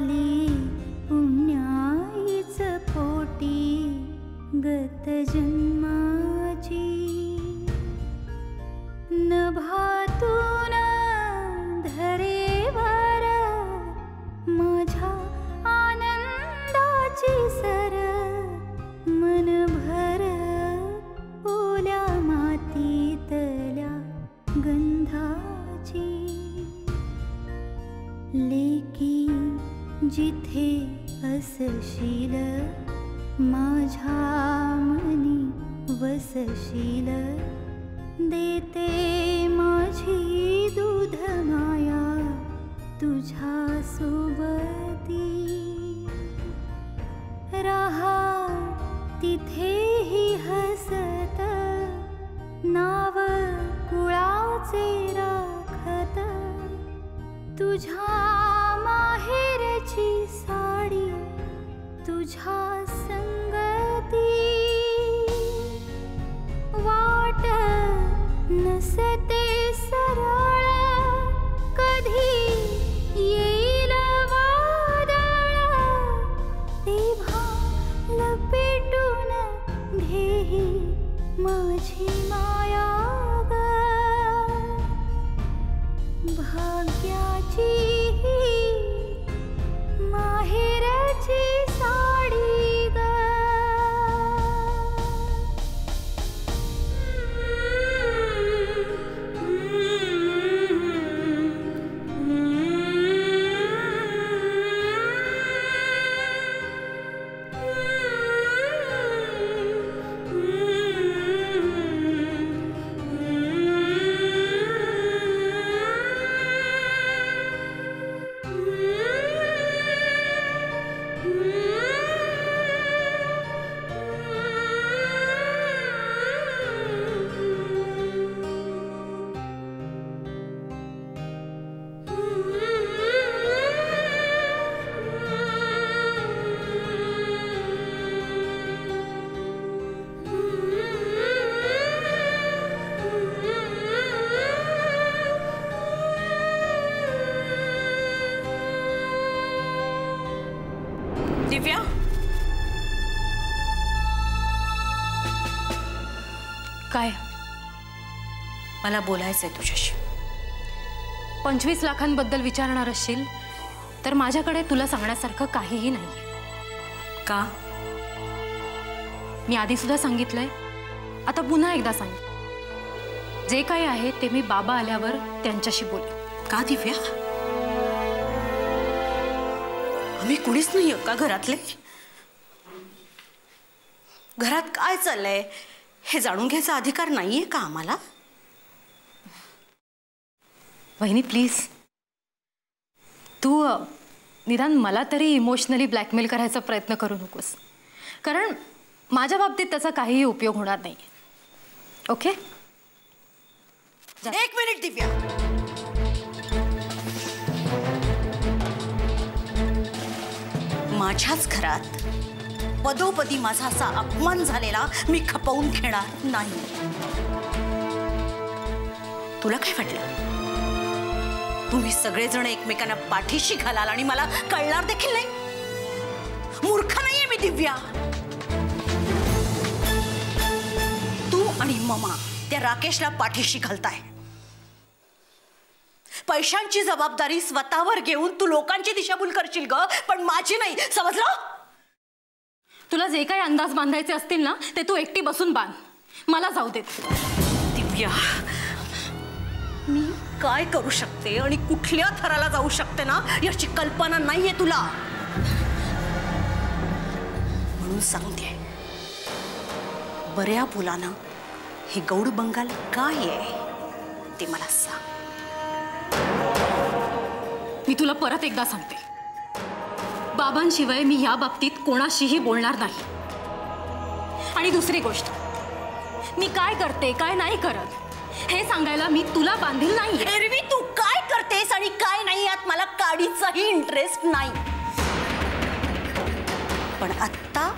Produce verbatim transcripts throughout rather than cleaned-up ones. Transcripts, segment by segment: वाली पुण्याईच पोटी गत जन्माची नभातून धरे वारा माझा आनंदाची सर मनभर ओल्या मातीतल्या गंधाची लेकी जिथे असशील माझा मनी वसशील देते माझी दूध माया तुझा सोबती राहा तिथे ही हसत नाव कुळाचे राखत तुझा माहेरची साडी तुझा संगती वाट नसते सरळ कधी येईल वादळ तेव्हा लपेटून घेही माझी माया ग भाग्याची माहेरची साडी काय मला बोलायचं आहे तुझ्याशी. पंचवीस लाखांबद्दल विचारणार असशील तर माझ्याकडे तुला सांगण्यासारखं काहीही नाही. का मी आधी सुद्धा सांगितलंय, आता पुन्हा एकदा सांगितलं. जे काही आहे ते मी बाबा आल्यावर त्यांच्याशी बोले. का दिव्या, आम्ही कुणीच नाही का घरातले? घरात काय चाललंय हे जाणून घ्यायचा अधिकार नाहीये का आम्हाला? वहिनी प्लीज, तू निदान मला तरी इमोशनली ब्लॅकमेल करायचा प्रयत्न करू नकोस, कारण माझ्या बाबतीत त्याचा काहीही उपयोग होणार नाही. ओके, एक मिनिट दिव्या. माझ्याच घरात पदोपदी माझा असा अपमान झालेला मी खपवून घेणार नाही. तुला काय वाटलं तुम्ही सगळेजण एकमेकांना पाठीशी घालाल आणि मला कळणार देखील नाही? मूर्ख नाहीये मी दिव्या. तू आणि ममा त्या राकेशला पाठीशी घालताय. पैशांची जबाबदारी स्वतःवर घेऊन तू लोकांची दिशाभूल करशील ग, पण माझी नाही. समजलं? तुला जे काही अंदाज बांधायचे असतील ना ते तू एकटी बसून बांध, मला जाऊ देत. दिव्या, मी काय करू शकते आणि कुठल्या थराला जाऊ शकते ना याची कल्पना नाहीये तुला, म्हणून सांगते. बऱ्या मुलांना हे गौड बंगाल काय आहे ते मला सांग. मी तुला परत एकदा सांगते, बाबांशिवाय मी या बाबतीत कोणाशीही बोलणार नाही. आणि दुसरी गोष्ट, मी काय करते काय नाही करत हे सांगायला मी तुला बांधील नाही. एरवी तू काय करतेस आणि काय नाही यात मला काडीचाही इंटरेस्ट नाही. पण आत्ता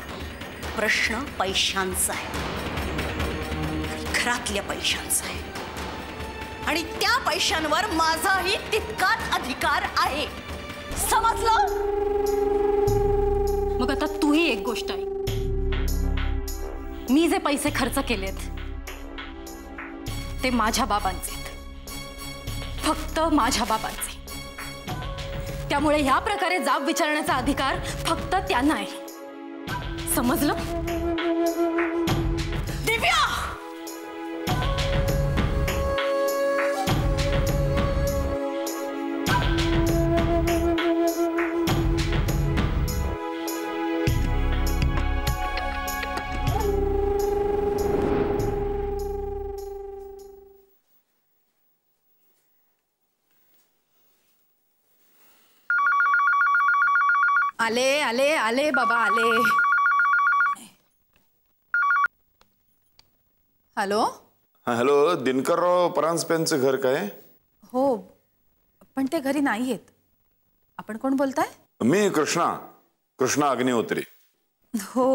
प्रश्न पैशांचा आहे, घरातल्या पैशांचा आहे, आणि त्या पैशांवर माझाही तितकाच अधिकार आहे. समजलं? मग आता तूही एक गोष्ट ऐक. मी जे पैसे खर्च केलेत ते माझ्या बाबांचे, फक्त माझ्या बाबांचे. त्यामुळे ह्या प्रकारे जाब विचारण्याचा अधिकार फक्त त्यांना आहे. समजलं? दिव्या! आले आले आले बाबा आले. हॅलो. हॅलो. दिनकरराव परांजपेंचं घर काय? हो, पण ते घरी नाहीयेत. आपण कोण बोलताय? मी कृष्णा, कृष्णा अग्निहोत्री. हो,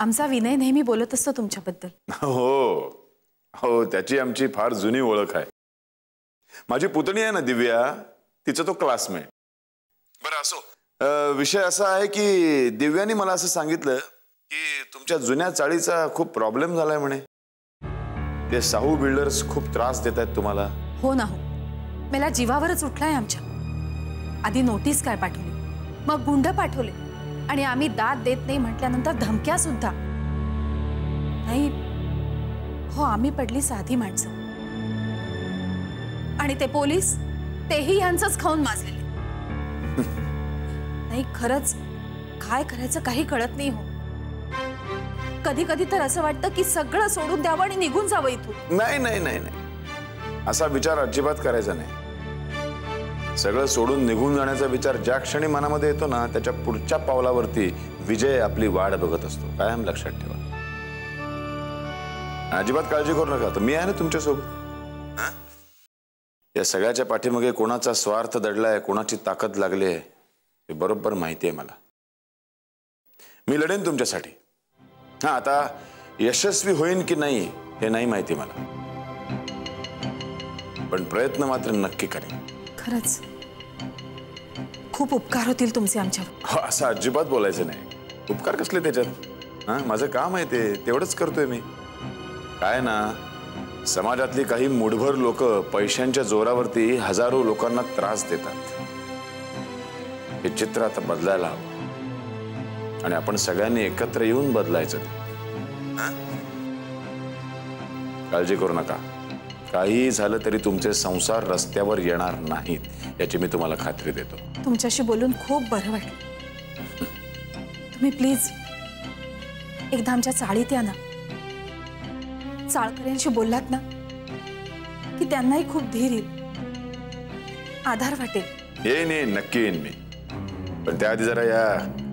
आमचा विनय नेहमी बोलत असतो तुमच्याबद्दल. हो हो, त्याची आमची फार जुनी ओळख आहे. माझी पुतणी आहे ना दिव्या, तिचा तो क्लासमेट. बरं असो, विषय असा आहे की दिव्याने मला असं सांगितलं की तुमच्या जुन्या चाळीचा खूप प्रॉब्लेम झालाय म्हणे. ते साहू बिल्डर्स खूप त्रास देत आहेत तुम्हाला. हो ना हो, मला जीवावरच उठलाय आमच्या. आधी नोटीस काय पाठवली, मग गुंड पाठवले, आणि आम्ही दाद देत नाही म्हटल्यानंतर धमक्या सुद्धा. नाही हो, आम्ही पडली साधी माणसं. आणि ते पोलीस, तेही यांचंच खाऊन माजलेले. नाही खरंच, काय करायचं काही कळत नाही. हो, कधी कधी तर असं वाटतं की सगळं सोडून द्यावं आणि निघून जावं इथून. नाही नाही नाही नाही, असा विचार अजिबात करायचा नाही. सगळं सोडून निघून जाण्याचा विचार ज्या क्षणी मनामध्ये येतो ना, त्याच्या पुढच्या पावलावरती विजय आपली वाट बघत असतो. कायम लक्षात ठेवा. अजिबात काळजी करू नका, तर मी आहे ना तुमच्यासोबत. या सगळ्याच्या पाठीमागे कोणाचा स्वार्थ दडलाय, कोणाची ताकद लागली आहे हे बरोबर माहिती आहे मला. मी लढेन तुमच्यासाठी. हा, आता यशस्वी होईन की नाही हे नाही माहिती मला, पण प्रयत्न मात्र नक्की करेन. खरंच खूप उपकार होतील तुमचे आमच्यावर. हो, असं अजिबात बोलायचं नाही. उपकार कसले त्याच्यात? हा, माझं काम आहे ते, तेवढंच करतोय मी. काय ना, समाजातली काही मुठभर लोक पैशांच्या जोरावरती हजारो लोकांना त्रास देतात. हे चित्र आता बदलायला हवं, आणि आपण सगळ्यांनी एकत्र येऊन बदलायचं. काळजी करू नका, काही झालं तरी तुमचे संसार रस्त्यावर येणार नाहीत याची मी तुम्हाला खात्री देतो. तुमच्याशी बोलून खूप बरं वाटलं. तुम्ही प्लीज एकदा आमच्या चाळीत या ना. चाळकऱ्यांशी बोललात ना की त्यांनाही खूप धीर येईल, आधार वाटेल. येईन येईन, नक्की येईन मी. पण त्याआधी जरा या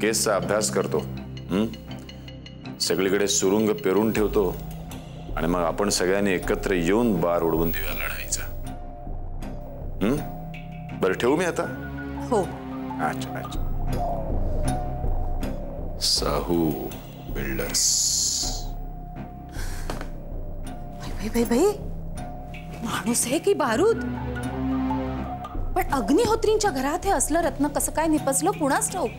केसचा अभ्यास करतो. हम्म, सगळीकडे सुरुंग पेरून ठेवतो, आणि मग आपण सगळ्यांनी एकत्र येऊन बार उडवून देऊया लढाईचा. हम्म, बरं ठेवू मी आता. हो. अच्छा अच्छा, साहू बिल्डर्स. भाई भाई, माणूस आहे की बारूद? पण अग्निहोत्रींच्या घरात हे असलं रत्न कसं काय निपजलं कुणास ठाऊक.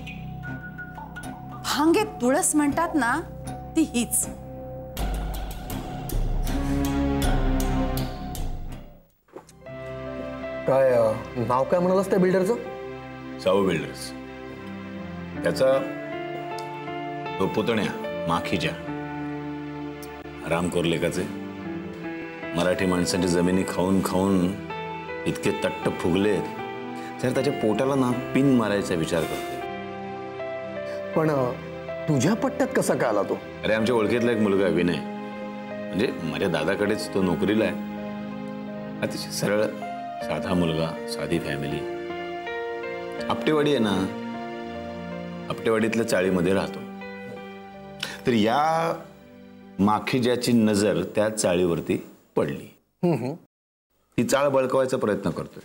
भांगे तुळस म्हणतात ना, ती हीच. काय नाव काय म्हणालास त्या बिल्डरचं? साहू बिल्डर्स. त्याचा तो पुतण्या माखीच्या राम कोरलेकाचे. मराठी माणसांची जमिनी खाऊन खाऊन इतके तट्ट फुगले, तर त्याच्या पोटाला ना पिन मारायचा विचार करते. पण तुझ्या पट्ट्यात कसा काय आला तो? अरे, आमच्या ओळखीतला एक मुलगा विनय, म्हणजे माझ्या दादाकडेच तो नोकरीला आहे. अतिशय सरळ साधा मुलगा, साधी फॅमिली. आपटेवाडी आहे ना, आपटेवाडीतल्या चाळीमध्ये राहतो. तर या माखीजाची नजर त्या चाळीवरती पडली. ती चाळ बळकवायचा प्रयत्न करतोय.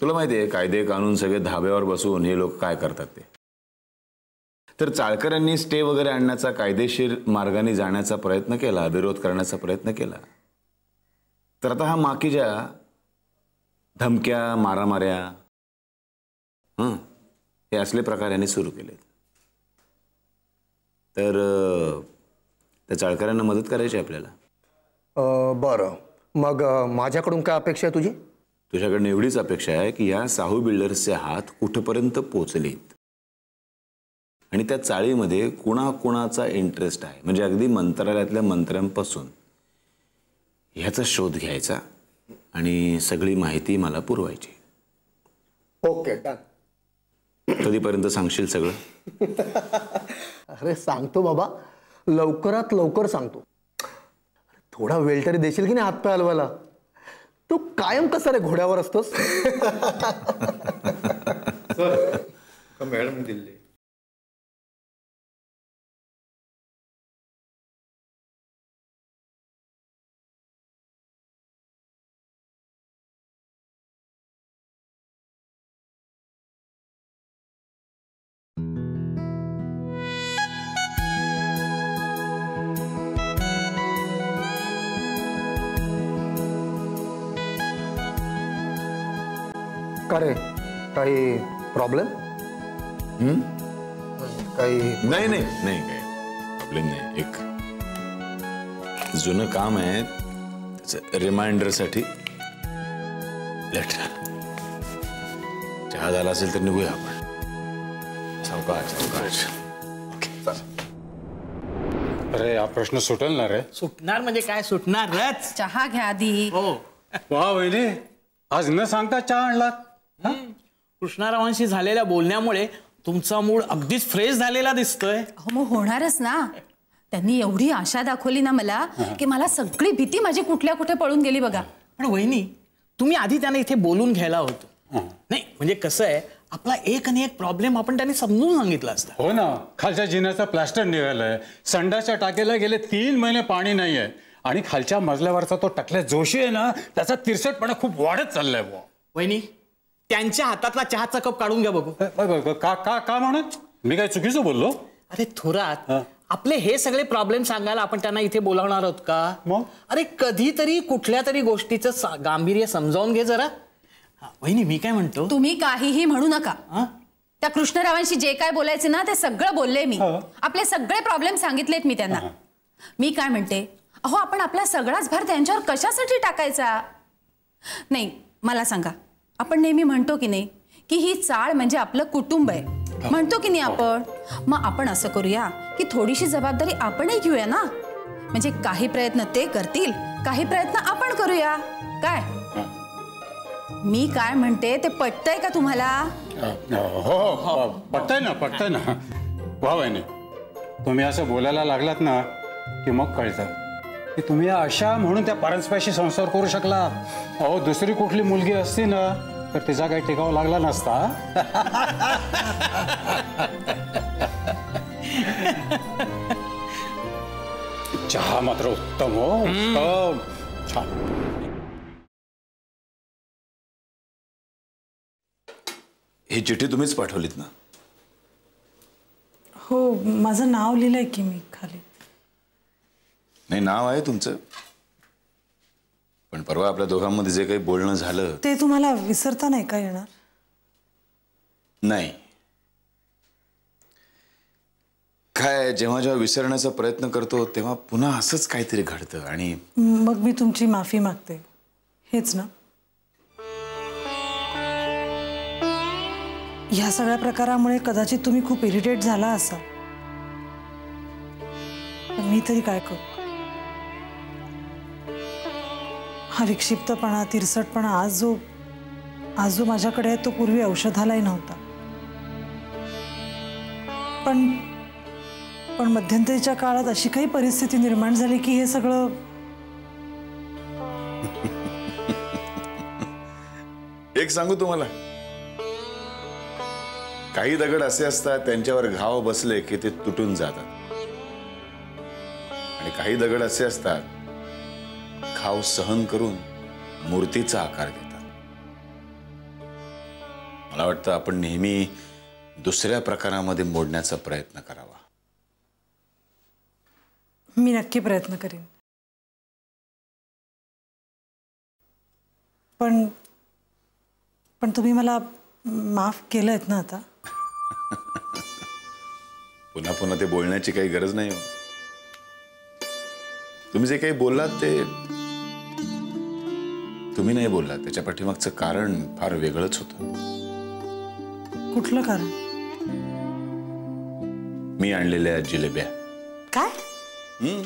तुला माहितीये, कायदे कानून सगळे धाब्यावर बसून हे लोक काय करतात ते. तर चाळकऱ्यांनी स्टे वगैरे आणण्याचा, कायदेशीर मार्गाने जाण्याचा प्रयत्न केला, विरोध करण्याचा प्रयत्न केला. तर आता हा माखीजा धमक्या, मारामाऱ्या, हां हे असले प्रकार यांनी सुरू केलेत. तर त्या चाळकऱ्यांना मदत करायची आपल्याला. बरं, मग माझ्याकडून काय अपेक्षा आहे तुझी? तुझ्याकडून एवढीच अपेक्षा आहे की या साहू बिल्डर्सचे हात कुठपर्यंत पोहोचलेत आणि त्या चाळीमध्ये कोणाकोणाचा इंटरेस्ट आहे, म्हणजे अगदी मंत्रालयातल्या मंत्र्यांपासून, ह्याचा शोध घ्यायचा आणि सगळी माहिती मला पुरवायची. Okay done. कधीपर्यंत सांगशील सगळं? अरे सांगतो बाबा, लवकरात लवकर सांगतो. थोडा वेळ तरी देशील की नाही हातपाय हलवायला? तू कायम कसं रे घोड्यावर असतोस. मॅडम दिल्ली अरे काही प्रॉब्लेम? काही नाही नाही नाही काही प्रॉब्लेम नाही. एक जुनं काम आहे त्याचं रिमाइंडरसाठी. चहा झाला असेल तर निघूया आपण. सावकाश सावकाश. अरे हा प्रश्न सुटेल ना रे. सुटणार म्हणजे काय सुटणारच. चहा घ्या आधी. हो वा वहिनी, आज न सांगता चहा आणलात. कृष्णारावांशी झालेल्या बोलण्यामुळे तुमचा मूड अगदीच फ्रेश झालेला दिसतोय. मग होणारच ना, त्यांनी एवढी आशा दाखवली ना मला की मला सगळी भीती माझी कुठल्या कुठे पळून गेली बघा. पण वहिनी, तुम्ही आधी त्यांना इथे बोलून घ्यायला होतो. नाही म्हणजे कसं आहे, आपला एक आणि एक प्रॉब्लेम आपण त्यांनी समजून सांगितला असता. हो ना, खालच्या जिन्याचा प्लास्टर निघालाय, संडाच्या टाकेला गेले तीन महिने पाणी नाहीये आणि खालच्या मजल्यावरचा तो टकल्या जोशी आहे ना, त्याचा तिरसटपणा खूप वाढत चाललाय. वहिनी त्यांच्या हातातला चहाचा कप काढून घ्या बघू. का का का म्हणत? मी काय चुकीचं बोललो? अरे थोरात, आपले हे सगळे प्रॉब्लेम सांगायला आपण त्यांना इथे बोलावणार आहोत का? मग अरे कधीतरी कुठल्या तरी गोष्टीचं गांभीर्य समजावून घे जरा. वहिनी मी काय म्हणतो, तुम्ही काहीही म्हणू नका. त्या कृष्णरावांशी जे काय बोलायचे ना ते सगळं बोलले मी. आपले सगळे प्रॉब्लेम सांगितलेत मी त्यांना. मी काय म्हणते, अहो आपण आपला सगळाच भार त्यांच्यावर कशासाठी टाकायचा? नाही मला सांगा, आपण नेहमी म्हणतो की नाही की ही चाळ म्हणजे आपलं कुटुंब आहे, म्हणतो की नाही आपण. मग आपण असं करूया की थोडीशी जबाबदारी आपणही घेऊया ना. म्हणजे काही प्रयत्न ते करतील, काही प्रयत्न आपण करूया. काय मी काय म्हणते ते पटतंय का तुम्हाला? हो पटतंय ना, पटतंय ना. भावाने तुम्ही असं बोलायला लागलात ना की मग कळतं की तुम्ही अशा म्हणून त्या परस्पराशी संसार करू शकला. अहो दुसरी कुठली मुलगी असती ना तर तिचा काही टिकाव लागला नसता. चहा मात्र उत्तम. हो उत्तम. छान. ही चिठ्ठी तुम्हीच पाठवलीत ना? हो, माझं नाव लिहिलंय की मी खाली. नाही नाव आहे तुमचं, पण परवा आपल्या दोघांमध्ये जे काही बोलणं झालं ते तुम्हाला विसरता नाही का येणार? नाही. काय जेव्हा जेव्हा विसरण्याचा प्रयत्न करतो तेव्हा पुन्हा असंच काहीतरी घडतं आणि मग मी तुमची माफी मागते. हेच ना, ह्या सगळ्या प्रकारामुळे कदाचित तुम्ही खूप इरिटेट झाला असाल, पण मी तरी काय करू? हा विक्षिप्तपणा, तिरसटपणा आज जो आज जो माझ्याकडे आहे तो पूर्वी औषधालाही नव्हता. पण पण मध्यंतरीच्या काळात अशी काही परिस्थिती निर्माण झाली की हे सगळं. एक सांगू तुम्हाला, काही दगड असे असतात त्यांच्यावर घाव बसले की ते तुटून जातात आणि काही दगड असे असतात घाव सहन करून मूर्तीचा आकार घेतात. मला वाटतं आपण नेहमी दुसऱ्या प्रकारामध्ये मोडण्याचा प्रयत्न करावा. मी नक्की प्रयत्न करेन, पण पण तुम्ही मला माफ केलं आहेत ना आता. पुन्हा पुन्हा ते बोलण्याची काही गरज नाही हो. तुम्ही जे काही बोललात ते तुम्ही नाही बोललात, त्याच्या पाठीमागचं कारण फार वेगळंच होतं. कुठलं कारण? मी आणलेल्या जिलेब्या. काय? हम्म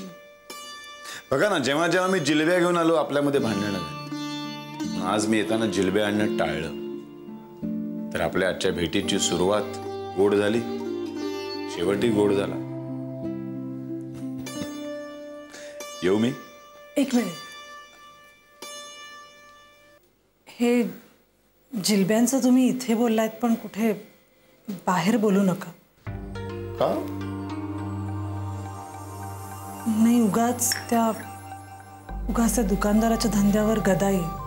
बघा ना, जेव्हा जेव्हा मी जिलेब्या घेऊन आलो आपल्यामध्ये भांडणं झाली. आज मी येताना जिलेब्या आणणं टाळलं, तर आपल्या आजच्या भेटीची सुरुवात गोड झाली, शेवटी गोड झाला. येऊ मी? एक मिनिट, हे जिलेब्यांचं तुम्ही इथे बोललायत पण कुठे बाहेर बोलू नका. का? नाही, उगाच त्या उगाच त्या दुकानदाराच्या धंद्यावर गदा येईल.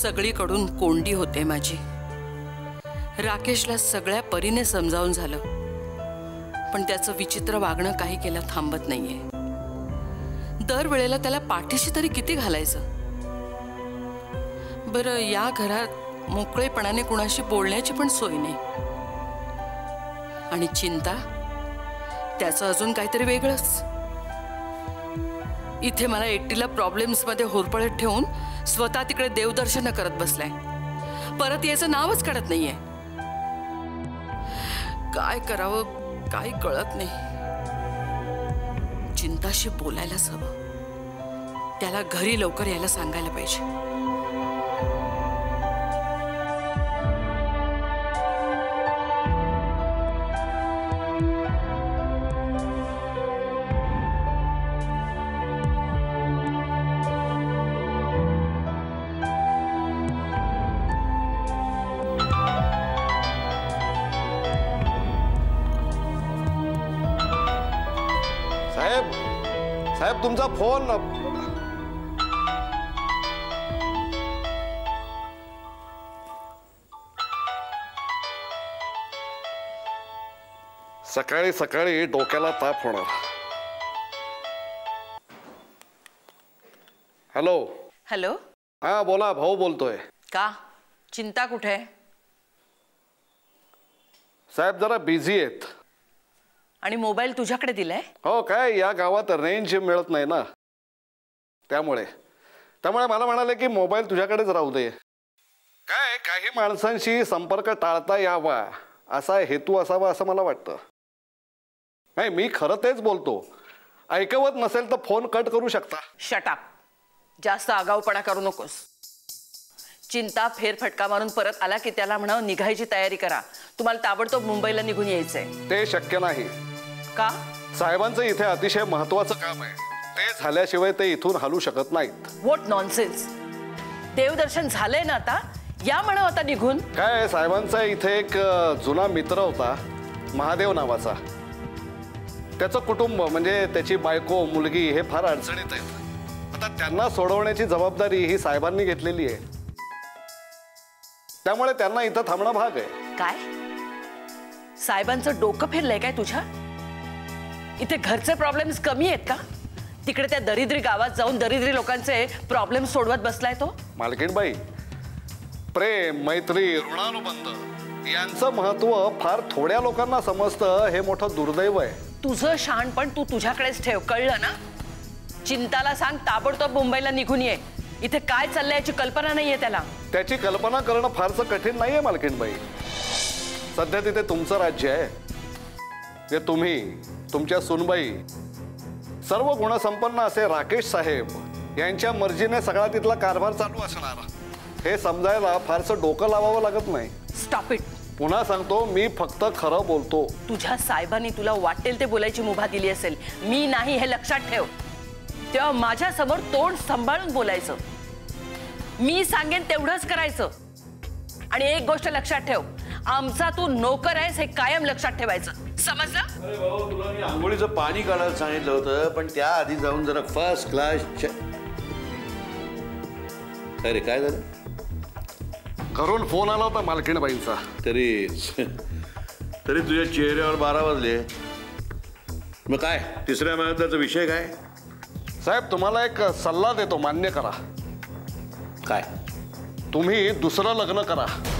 सगळीकडून कोंडी होते माझी. राकेशला सगळ्या परीने समजावून झालं, पण त्याचं विचित्र वागणं काही केला थांबत नाहीये. दर वेळेला त्याला पाठीशी तरी किती घालायचं बरं. या घरात मोकळेपणाने कुणाशी बोलण्याची पण सोय नाही. आणि चिंता त्याचं अजून काहीतरी वेगळंच. इथे मला एकटीला प्रॉब्लेम्स मध्ये होरपळत ठेवून स्वतः तिकडे देवदर्शन करत बसलाय. परत याचं नावच काढत नाहीये. काय करावं काय कळत नाही. चिंताशी बोलायलाच हवं. त्याला घरी लवकर यायला सांगायला पाहिजे. साहेब, तुमचा फोन. सकाळी सकाळी डोक्याला ताप होणार. हॅलो हॅलो, हा बोला, भाऊ बोलतोय. का चिंता कुठे? साहेब जरा बिझी आहेत. आणि मोबाईल तुझ्याकडे दिलाय? हो, काय या गावात रेंज मिळत नाही ना, त्यामुळे त्यामुळे मला म्हणाले की मोबाईल तुझ्याकडेच राहू दे. काय काही माणसांशी संपर्क टाळता यावा असा हेतू असावा असं मला वाटतं. नाही, मी खरं तेच बोलतो. ऐकवत नसेल तर फोन कट करू शकता. शट अप, जास्त आगाऊपणा करू नकोस. चिंता फेरफटका मारून परत आला की त्याला म्हणावं निघायची तयारी करा, तुम्हाला ताबडतोब मुंबईला निघून यायचंय. ते शक्य नाही. का? साहेबांचं इथे अतिशय महत्वाचं काम आहे, ते झाल्याशिवाय ते इथून हलू शकत नाहीत. What nonsense. देवदर्शन झालंय ना, आता या म्हणा आता निघून. काय, साहेबांचा इथे एक जुना मित्र होता महादेव नावाचा. त्याचं कुटुंब म्हणजे त्याची बायको मुलगी हे फार अडचणीत आहेत. आता त्यांना सोडवण्याची जबाबदारी ही साहेबांनी घेतलेली आहे, त्यामुळे त्यांना इथं थांबणं भाग आहे. काय साहेबांचं डोकं फिरलंय काय तुझ्या? इथे घरचे प्रॉब्लेम्स कमी आहेत का? तिकडे त्या दरिद्री गावात जाऊन दरिद्री लोकांचे प्रॉब्लेम सोडवत बसलाय तो. मालकीणबाई, प्रेम मैत्री ऋणानुबंध यांचं महत्व फार थोड्या लोकांना समजतं, हे मोठं दुर्दैव आहे. तुझं शहाणपण तू तुझ्याकडेच ठेव, कळलं ना? चिंताला सांग ताबडतोब मुंबईला निघून ये. इथे काय चाललंय याची कल्पना नाहीये त्याला. त्याची कल्पना करणं फारसं कठीण नाहीये मालकीणबाई. सध्या तिथे तुमचं राज्य आहे. जे तुम्ही, तुमच्या सुनबाई, सर्व गुणसंपन्न असे राकेश साहेब यांच्या मर्जीने सगळा तिथला कारभार चालू असणार, हे समजायला फारसं डोकं लावावं लागत नाही. Stop it. पुन्हा सांगतो, मी फक्त खरं बोलतो. तुझ्या साहेबांनी तुला वाटेल ते बोलायची मुभा दिली असेल, मी नाही, हे लक्षात ठेव. तेव्हा माझ्यासमोर तोंड सांभाळून बोलायचं. मी सांगेन तेवढंच करायचं. आणि एक गोष्ट लक्षात ठेव, आमचा तू नोकर आहेस हे कायम लक्षात ठेवायचं, समजलं? अरे भाऊ, तुला मी आंघोळीचं पाणी काढायला सांगितलं होतं, पण त्याआधी जाऊन जरा फर्स्ट क्लास. अरे काय झालं? घरून फोन आला होता मालकीणबाईंचा. तरी तरी तुझ्या चेहऱ्यावर बारा वाजले. मग काय तिसऱ्या महिन्याचा विषय काय? साहेब तुम्हाला एक सल्ला देतो, मान्य करा. काय? तुम्ही दुसरं लग्न करा.